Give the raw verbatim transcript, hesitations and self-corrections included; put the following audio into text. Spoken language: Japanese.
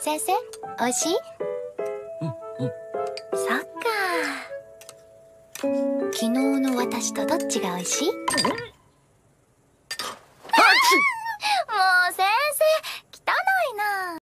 先生、おいしい？うんうん。そっか。昨日の私とどっちがおいしい？うん